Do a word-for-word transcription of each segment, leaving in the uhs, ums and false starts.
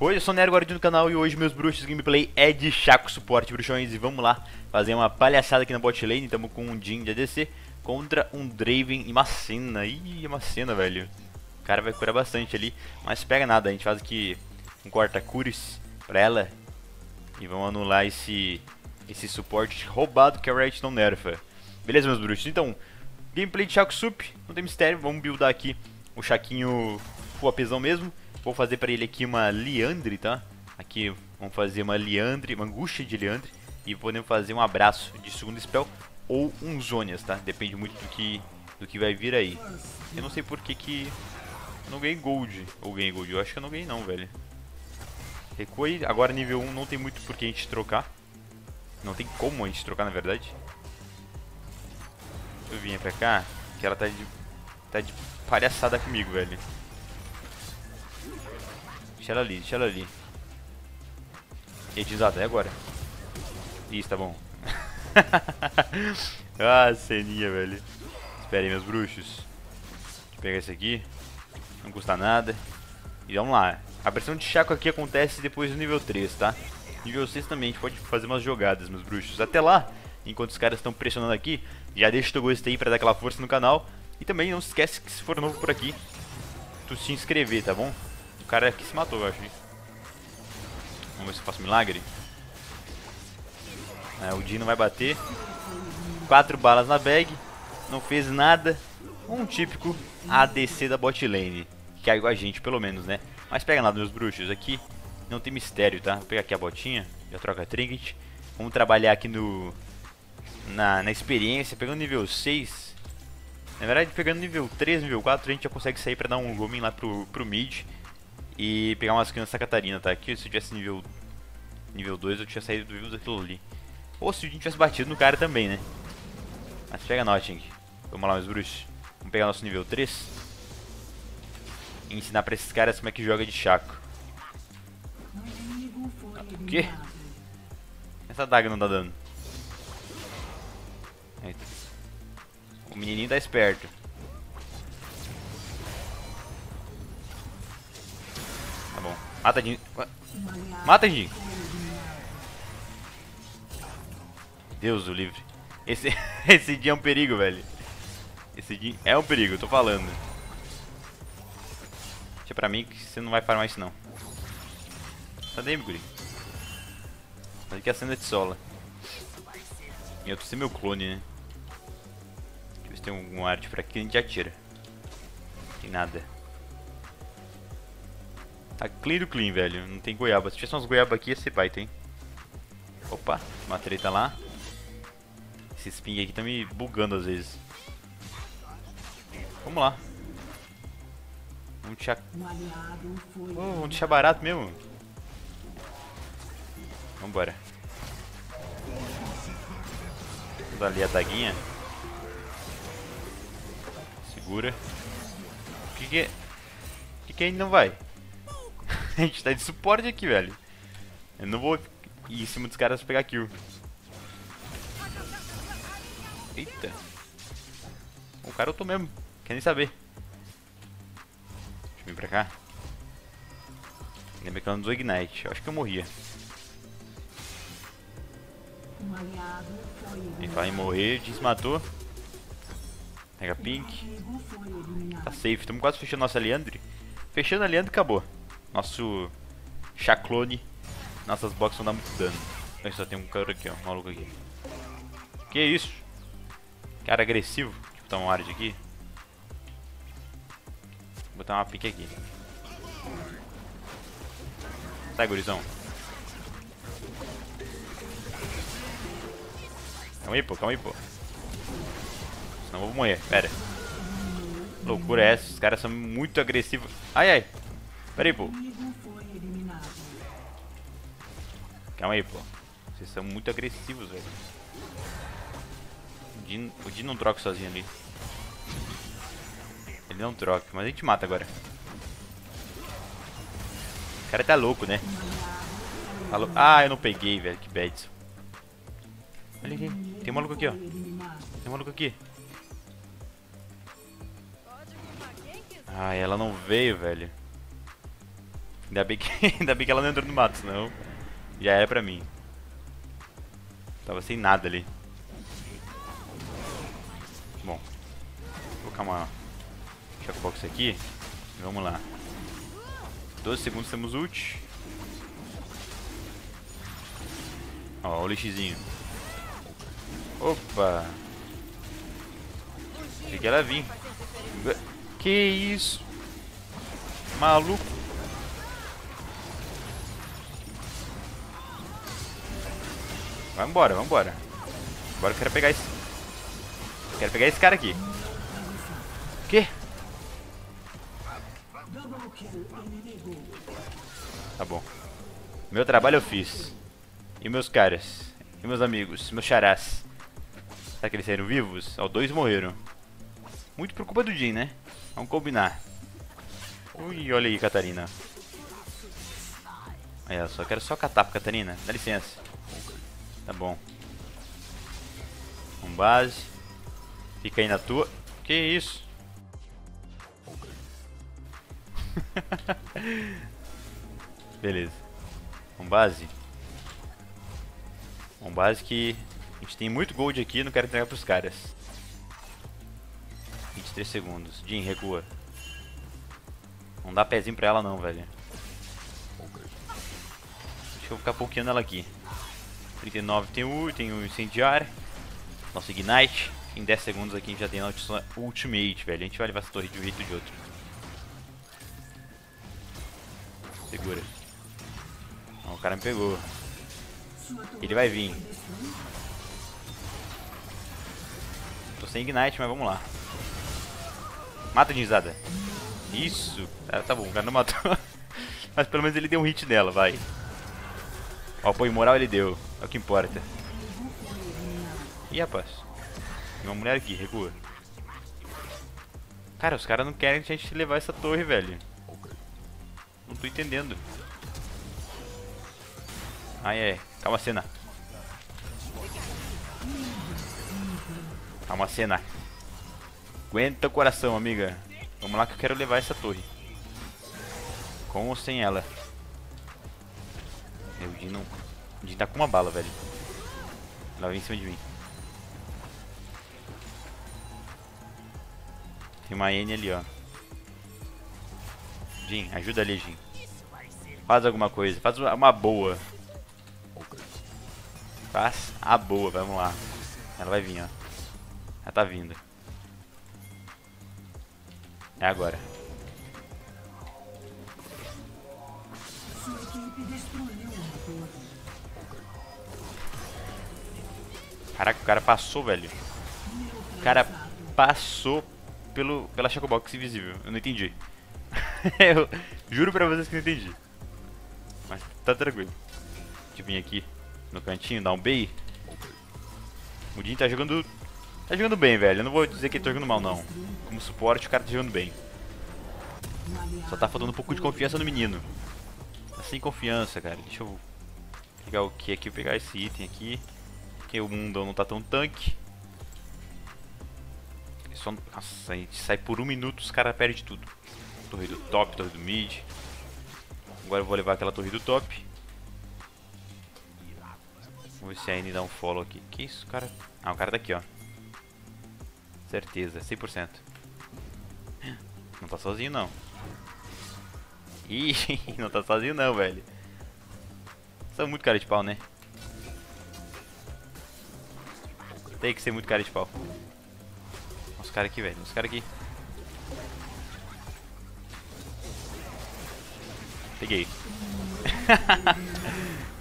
Oi, eu sou o Nero, guardião do canal, e hoje meus bruxos gameplay é de Shaco suporte, bruxões. E vamos lá fazer uma palhaçada aqui na bot lane. Estamos com um Jin de A D C contra um Draven e uma Senna. Ih, uma Senna, velho. O cara vai curar bastante ali, mas pega nada. A gente faz aqui um corta-cures pra ela e vamos anular esse, esse suporte roubado que a Riot não nerfa. Beleza, meus bruxos? Então, gameplay de Shaco sup, não tem mistério. Vamos buildar aqui o Shaquinho full apesão mesmo. Vou fazer pra ele aqui uma Liandre, tá? Aqui vamos fazer uma Liandre, uma Angústia de Liandre. E podemos fazer um abraço de segundo spell ou um Zhonyas, tá? Depende muito do que, do que vai vir aí. Eu não sei por que que eu não ganhei gold. Ou ganhei gold, eu acho que eu não ganhei não, velho. Recua aí, agora nível um não tem muito por que a gente trocar. Não tem como a gente trocar, na verdade. Eu vinha pra cá, que ela tá de, tá de palhaçada comigo, velho. Deixa ela ali, deixa ela ali. E desata, é agora. Isso, tá bom. Ah, ceninha, velho. Espera aí, meus bruxos. Deixa eu pegar esse aqui. Não custa nada. E vamos lá. A pressão de Shaco aqui acontece depois do nível três, tá? Nível seis também, a gente pode fazer umas jogadas, meus bruxos. Até lá, enquanto os caras estão pressionando aqui, já deixa o teu gostei pra dar aquela força no canal. E também não se esquece que se for novo por aqui, tu se inscrever, tá bom? O cara aqui se matou, eu acho. Vamos ver se eu faço milagre. É, o Dino vai bater. Quatro balas na bag. Não fez nada. Um típico A D C da bot lane. Que é igual a gente, pelo menos, né? Mas pega nada, meus bruxos. Aqui não tem mistério, tá? Vou pegar aqui a botinha. Já troca a trinket. Vamos trabalhar aqui no... Na, na experiência. Pegando nível seis. Na verdade, pegando nível três, nível quatro, a gente já consegue sair pra dar um roaming lá pro, pro mid. E pegar umas crianças da Catarina, tá? Aqui, se eu tivesse nível nível dois, eu tinha saído do vivo daquilo ali. Ou se a gente tivesse batido no cara também, né? Mas pega Notting. Vamos lá, meus bruxos. Vamos pegar nosso nível três. E ensinar pra esses caras como é que joga de Shaco. O quê? Essa daga não dá dano. Eita. O menininho tá esperto. Tá bom. Mata, Jin. Mata, Jin. Deus do livre. Esse, esse Jin é um perigo, velho. Esse Jin é um perigo, eu tô falando. Deixa pra mim que você não vai farmar isso, não. Cadê, meu guri? Mas que a cena de sola. Eu tô sem meu clone, né? Deixa eu ver se tem algum arte pra aqui, a gente atira. Não tem nada. Tá clean do clean, velho. Não tem goiaba. Se tivesse umas goiaba aqui, ia ser baita, hein? Opa, uma treta lá. Esses ping aqui tá me bugando às vezes. Vamos lá. Vamos deixar... Oh, vamos deixar barato mesmo. Vambora. Vamos dar ali a daguinha. Segura. O que que... O que que ainda não vai? A gente tá de suporte aqui, velho. Eu não vou ir em cima dos caras pra pegar kill. Eita. O cara eu tô mesmo. Quer nem saber. Deixa eu vir pra cá. Lembra que ela não usou Ignite. Eu acho que eu morria. Ele vai morrer. Desmatou. Pega pink. Tá safe. Estamos quase fechando nossa Liandre. Fechando a Liandre acabou. Nosso Chaclone. Nossas boxes não dá muito dano. Eu só tem um cara aqui, ó. Um maluco aqui. Que isso? Cara agressivo. Deixa eu botar um ward aqui. Vou botar uma pique aqui. Sai, gurizão. Calma aí, pô. Calma aí, pô. Senão eu vou morrer. Pera. Loucura é essa. Os caras são muito agressivos. Ai, ai. Pera aí, pô. Calma aí, pô. Vocês são muito agressivos, velho. O Jin, o Jin não troca sozinho ali. Ele não troca, mas a gente mata agora. O cara tá louco, né? Tá lou... Ah, eu não peguei, velho. Que bad. Olha aqui. Tem um maluco aqui, ó. Tem um maluco aqui. Ah, ela não veio, velho. Ainda bem que, ainda bem que ela não entrou no mato, senão já era pra mim. Tava sem nada ali. Bom, vou colocar uma checkbox aqui. Vamos lá. doze segundos temos ult. Ó, o lixizinho. Opa! Achei que ela vinha. Que isso? Maluco! Vambora, vambora. Agora eu quero pegar esse. Quero pegar esse cara aqui. O quê? Tá bom. Meu trabalho eu fiz. E meus caras. E meus amigos. Meus xarás. Será que eles saíram vivos? Ó, dois morreram. Muito por culpa do Jin, né? Vamos combinar. Ui, olha aí, Catarina. Olha só, eu quero só catar pra Catarina. Dá licença. Tá bom. Um base. Fica aí na tua. Que isso? Beleza. Um base. Um base que a gente tem muito gold aqui, não quero entregar pros caras. vinte e três segundos. Jin, recua. Não dá pezinho pra ela não, velho. Acho que eu vou ficar pokeando ela aqui. trinta e nove tem o tem o incendiar. Nosso ignite. Em dez segundos aqui a gente já tem a nossa ultimate, velho. A gente vai levar essa torre de um jeito ou de outro. Segura. Não, o cara me pegou. Ele vai vir. Tô sem ignite, mas vamos lá. Mata, Jinzada. Isso. Ah, tá bom, o cara não matou. Mas pelo menos ele deu um hit nela, vai. Ó, apoio moral ele deu. É o que importa. Ih, rapaz. Tem uma mulher aqui, recua. Cara, os caras não querem que a gente levar essa torre, velho. Não tô entendendo. Ai, ai. Calma, Senna. Calma, Senna. Aguenta o coração, amiga. Vamos lá que eu quero levar essa torre. Com ou sem ela. Meu, o Jin não... O Jin tá com uma bala, velho. Ela vem em cima de mim. Tem uma N ali, ó. Jin, ajuda ali, Jin. Faz alguma coisa, faz uma boa. Faz a boa, vamos lá. Ela vai vir, ó. Ela tá vindo. É agora. Caraca, o cara passou, velho. O cara passou pelo, pela Shacobox invisível. Eu não entendi. Eu juro pra vocês que não entendi. Mas tá tranquilo. Deixa eu vir aqui no cantinho, dar um bait. O Jin tá jogando... Tá jogando bem, velho. Eu não vou dizer que ele tá jogando mal, não. Como suporte, o cara tá jogando bem. Só tá faltando um pouco de confiança no menino. Tá sem confiança, cara. Deixa eu... Pegar o que aqui? Vou pegar esse item aqui. Porque o mundão não tá tão tanque. Só... Nossa, a gente sai por um minuto, os caras perdem tudo. Torre do top, torre do mid. Agora eu vou levar aquela torre do top. Vamos ver se ainda dá um follow aqui. Que isso, cara? Ah, o cara tá aqui, ó. Certeza, cem por cento. Não tá sozinho, não. Ih, não tá sozinho, não, velho. São muito cara de pau, né? Tem que ser muito cara de pau. Olha os caras aqui, velho. Olha os caras aqui. Peguei.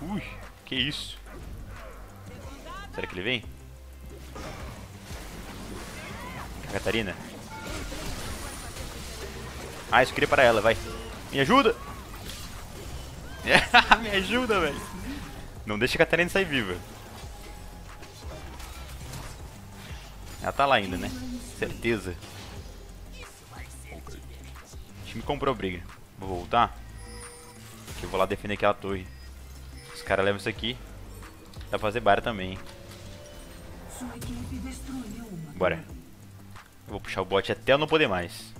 Ui, que isso? Será que ele vem? Catarina. Ah, isso queria para ela, vai. Me ajuda! Me ajuda, velho. Não deixa a Catarina sair viva. Ela tá lá ainda, né? Certeza. O time comprou briga. Vou voltar. Eu vou lá defender aquela torre. Os caras levam isso aqui. Dá pra fazer bar também. Bora. Eu vou puxar o bot até eu não poder mais.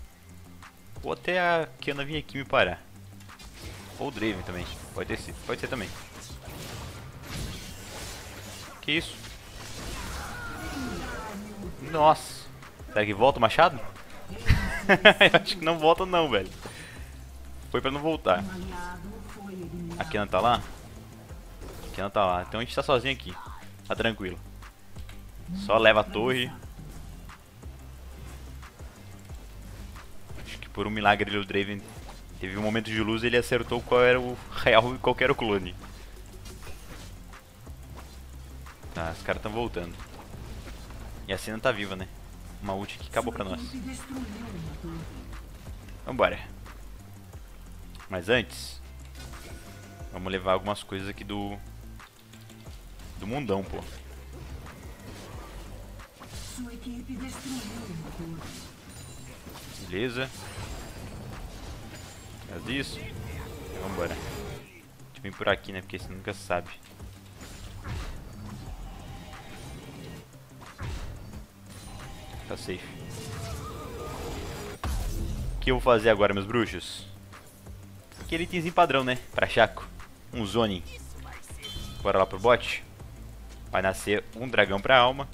Ou até a Kena vir aqui me parar. Ou o Draven também. Pode ter sido. Pode ser também. Que isso? Nossa. Será que volta o machado? Eu acho que não volta não, velho. Foi pra não voltar. A Kena tá lá? A Kena tá lá. Então a gente tá sozinho aqui. Tá tranquilo. Só leva a torre. Acho que por um milagre o Draven teve um momento de luz e ele acertou qual era o real e qual era o clone. Tá, os caras tão voltando. E a Senna tá viva, né? Uma ult que acabou pra nós. Vambora. Mas antes, vamos levar algumas coisas aqui do... do mundão, pô. Beleza. Faz isso. Vambora. Deixa eu vir por aqui, né? Porque você nunca sabe. Tá safe. O que eu vou fazer agora, meus bruxos? Aquele itemzinho padrão, né? Pra Shaco. Um zoning. Bora lá pro bot. Vai nascer um dragão pra alma.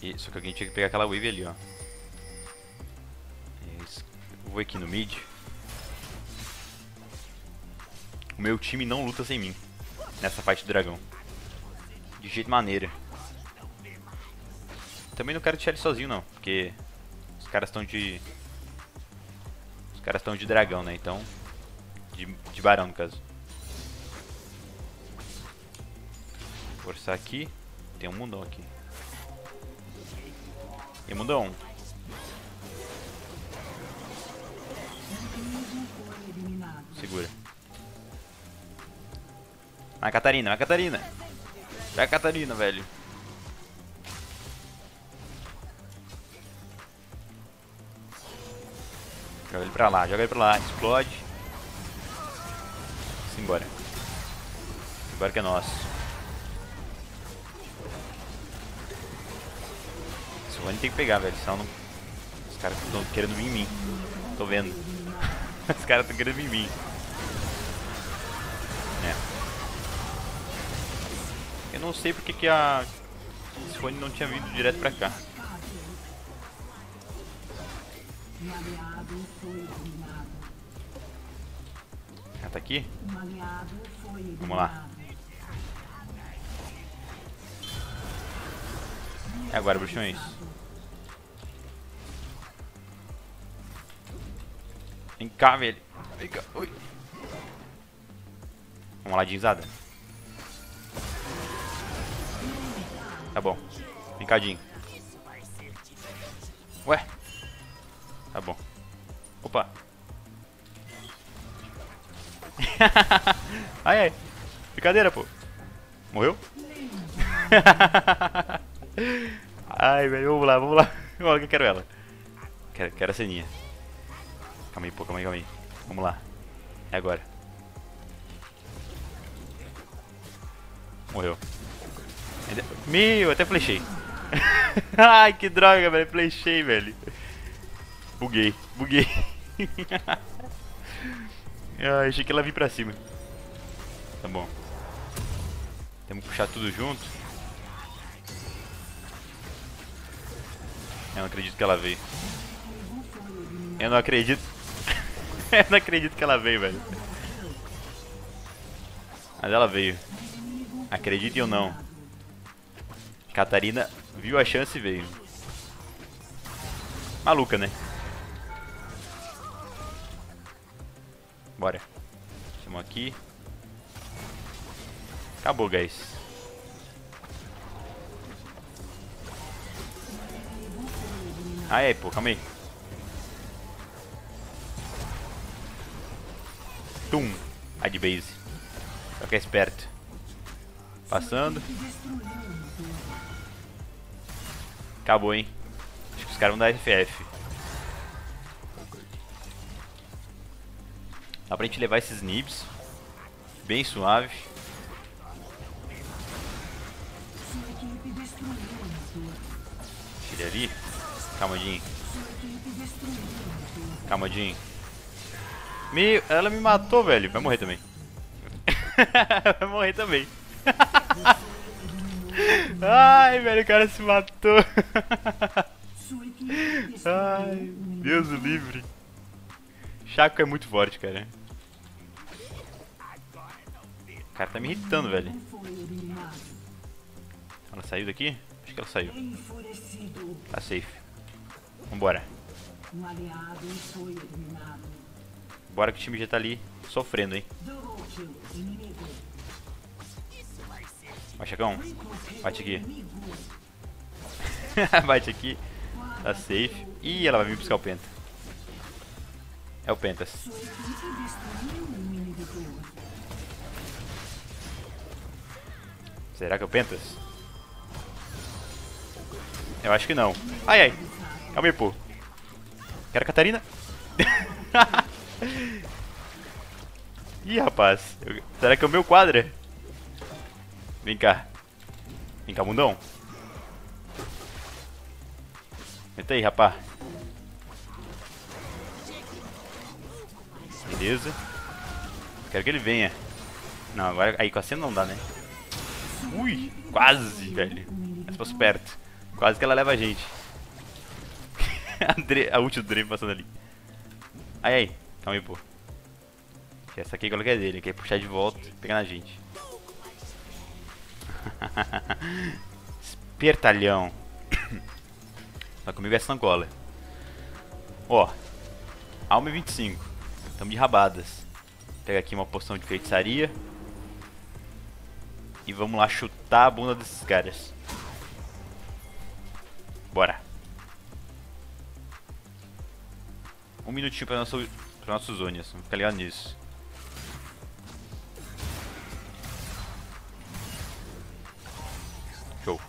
E, só que alguém tinha que pegar aquela wave ali, ó. Eu vou aqui no mid. O meu time não luta sem mim. Nessa parte do dragão. De jeito maneira. Também não quero deixar ele sozinho não, porque os caras estão de... Os caras estão de dragão, né? Então... De, de barão, no caso. Forçar aqui. Tem um mundão aqui. E mundão. Segura. Vai, Catarina, vai, Catarina. Vai, Catarina, velho. Joga ele pra lá, joga ele pra lá, explode. Simbora. Simbora que é nosso. Esse Sivani tem que pegar, velho, senão não... Os caras estão querendo vir em mim. Tô vendo. Os caras estão querendo vir em mim. É. Eu não sei porque que a... Esse Sivani não tinha vindo direto pra cá. Já tá aqui? Vamos lá. E agora, bruxões? Vem cá, velho. Vem cá. Ui. Vamos lá, dinzada. Tá bom. Vem cá, Jin. Ué? Tá bom. Opa. Ai, ai. Brincadeira, pô. Morreu? Ai, velho. Vamos lá, vamos lá. Olha que eu quero ela. Quero, quero a ceninha. Calma aí, pô. Calma aí, calma aí. Vamos lá. É agora. Morreu. Meu, até flechei. Ai, que droga, velho. Flechei, velho. Buguei, buguei. Ah, achei que ela vir pra cima. Tá bom. Temos que puxar tudo junto. Eu não acredito que ela veio. Eu não acredito. Eu não acredito que ela veio, velho. Mas ela veio. Acreditem ou não. Catarina viu a chance e veio. Maluca, né? Bora. Chamou aqui. Acabou, guys. Ai, ai, pô, calma aí. Tum. A de base. Só que é esperto. Passando. Acabou, hein? Acho que os caras vão dar F F. Dá pra gente levar esses nibs. Bem suave. Tira ali. Calma, Jin. Calma, Jin. Me... Ela me matou, velho. Vai morrer também. Vai morrer também. Ai, velho, o cara se matou. Ai, Deus o livre. Shaco é muito forte, cara. O cara tá me irritando, velho. Ela saiu daqui? Acho que ela saiu. Tá safe. Vambora. Bora que o time já tá ali sofrendo, hein. Vai, Chacão. Bate aqui. Bate aqui. Tá safe. Ih, ela vai vir buscar o Penta. É o Pentas. Será que é o Pentas? Eu acho que não. Ai, ai. É o Mipo. Quero a Catarina. Ih, rapaz. Eu... Será que é o meu quadra? Vem cá. Vem cá, mundão. Senta aí, rapá. Beleza. Quero que ele venha. Não, agora... Aí, com a Senna não dá, né? Ui, quase, velho. Mas passou perto. Quase que ela leva a gente. A ult do Draven passando ali. Ai, ai. Calma aí, pô. Essa aqui é que é dele. Quer puxar de volta e pegar na gente. Espertalhão. Só comigo é essa Angola. Ó. Alma e vinte e cinco. Tamo de rabadas. Pega aqui uma poção de feitiçaria. E vamos lá chutar a bunda desses caras. Bora. Um minutinho para nosso, para nossos Zhonyas. Vamos ficar ligado nisso. Show.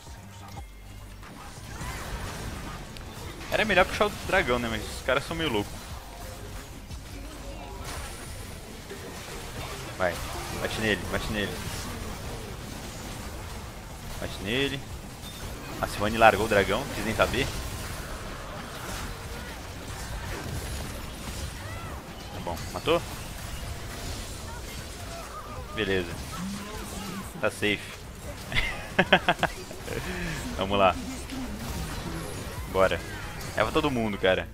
Era melhor puxar o dragão, né? Mas os caras são meio loucos. Vai. Bate nele, bate nele. Bate nele. A Sivani largou o dragão, não quis nem saber. Tá bom, matou? Beleza. Tá safe. Vamos lá. Bora. Leva todo mundo, cara.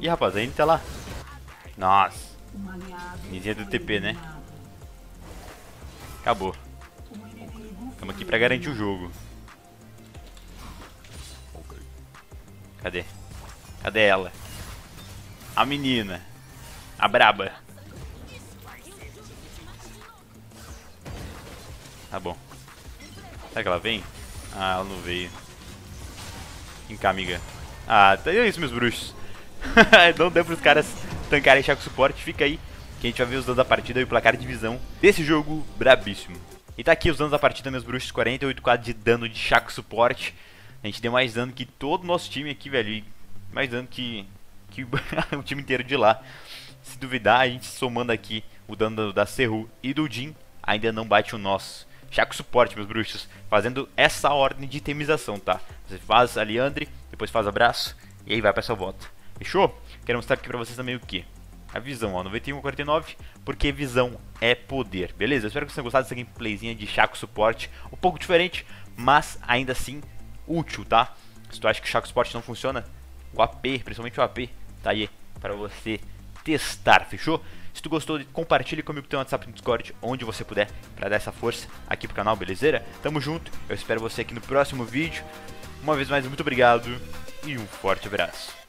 Ih, rapaz, ainda tá lá. Nossa. Nizinha do T P, né? Acabou. Estamos aqui pra garantir o jogo. Cadê? Cadê ela? A menina. A braba. Tá bom. Será que ela vem? Ah, ela não veio. Vem cá, amiga. Ah, é isso, meus bruxos. Não deu pros caras tancarem Shaco suporte. Fica aí que a gente vai ver os danos da partida e o placar de visão desse jogo brabíssimo. E tá aqui os danos da partida, meus bruxos, quarenta e oito K de dano de Shaco suporte. A gente deu mais dano que todo o nosso time aqui, velho. E mais dano que, que o time inteiro de lá. Se duvidar, a gente somando aqui o dano da Serru e do Jin, ainda não bate o nosso. Shaco suporte, meus bruxos, fazendo essa ordem de itemização, tá? Você faz a Liandre, depois faz abraço e aí vai pra sua volta. Fechou? Quero mostrar aqui pra vocês também o que? A visão, ó, noventa e um a quarenta e nove, porque visão é poder, beleza? Eu espero que vocês tenham gostado dessa gameplayzinha de Shaco suporte, um pouco diferente, mas ainda assim útil, tá? Se tu acha que o Shaco suporte não funciona, o A P, principalmente o A P, tá aí para você testar, fechou? Se tu gostou, compartilha comigo, tem um WhatsApp no Discord, onde você puder, para dar essa força aqui pro canal, beleza? Tamo junto, eu espero você aqui no próximo vídeo. Uma vez mais, muito obrigado e um forte abraço.